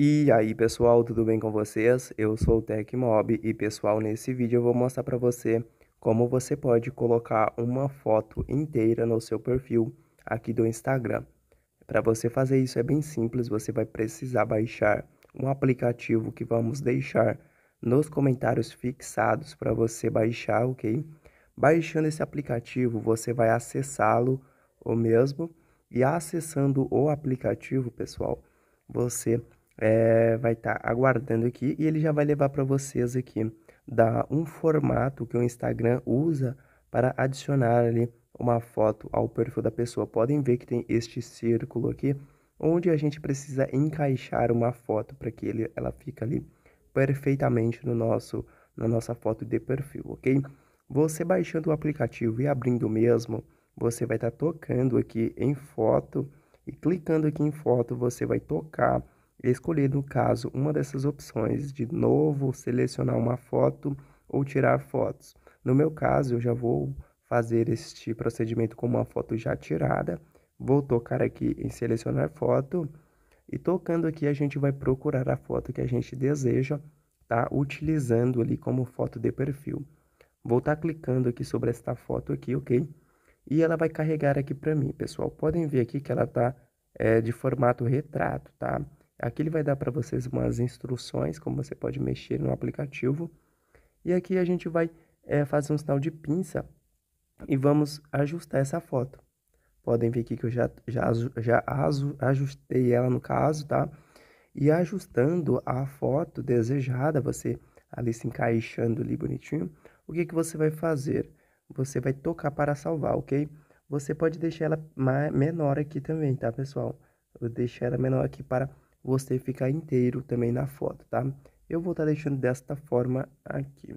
E aí pessoal, tudo bem com vocês? Eu sou o TecMobi e pessoal, nesse vídeo eu vou mostrar para você como você pode colocar uma foto inteira no seu perfil aqui do Instagram. Para você fazer isso é bem simples, você vai precisar baixar um aplicativo que vamos deixar nos comentários fixados para você baixar, ok? Baixando esse aplicativo, você vai acessá-lo o mesmo e acessando o aplicativo, pessoal, você vai estar aguardando aqui e ele já vai levar para vocês aqui um formato que o Instagram usa para adicionar ali uma foto ao perfil da pessoa. Podem ver que tem este círculo aqui onde a gente precisa encaixar uma foto para que ela fique ali perfeitamente na nossa foto de perfil, ok? Você baixando o aplicativo e abrindo mesmo, você vai estar tocando aqui em foto e clicando aqui em foto, você vai tocar escolher, no caso, uma dessas opções, de novo, selecionar uma foto ou tirar fotos. No meu caso, eu já vou fazer este procedimento com uma foto já tirada. Vou tocar aqui em selecionar foto e tocando aqui a gente vai procurar a foto que a gente deseja tá utilizando ali como foto de perfil. Vou estar clicando aqui sobre esta foto aqui, ok? E ela vai carregar aqui para mim, pessoal. Podem ver aqui que ela tá de formato retrato, tá? Aqui ele vai dar para vocês umas instruções, como você pode mexer no aplicativo. E aqui a gente vai fazer um sinal de pinça e vamos ajustar essa foto. Podem ver aqui que eu já ajustei ela no caso, tá? E ajustando a foto desejada, você ali se encaixando ali bonitinho, o que você vai fazer? Você vai tocar para salvar, ok? Você pode deixar ela menor aqui também, tá, pessoal? Eu vou deixar ela menor aqui para você ficar inteiro também na foto, tá? Eu vou estar deixando desta forma aqui.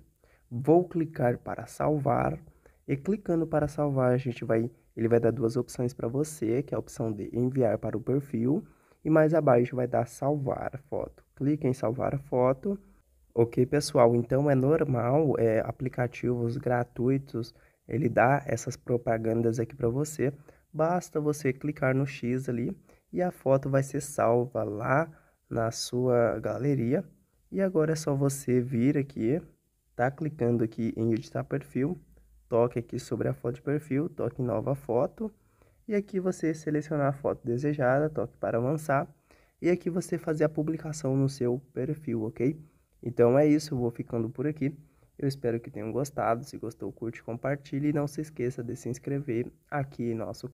Vou clicar para salvar e clicando para salvar, ele vai dar duas opções para você, que é a opção de enviar para o perfil e mais abaixo vai dar salvar foto. Clique em salvar foto. Ok, pessoal, então é normal, aplicativos gratuitos, ele dá essas propagandas aqui para você. Basta você clicar no X ali e a foto vai ser salva lá na sua galeria. E agora é só você vir aqui, tá clicando aqui em editar perfil, toque aqui sobre a foto de perfil, toque em nova foto e aqui você selecionar a foto desejada, toque para avançar e aqui você fazer a publicação no seu perfil, ok? Então é isso, eu vou ficando por aqui. Eu espero que tenham gostado. Se gostou, curte, compartilhe e não se esqueça de se inscrever aqui em nosso canal.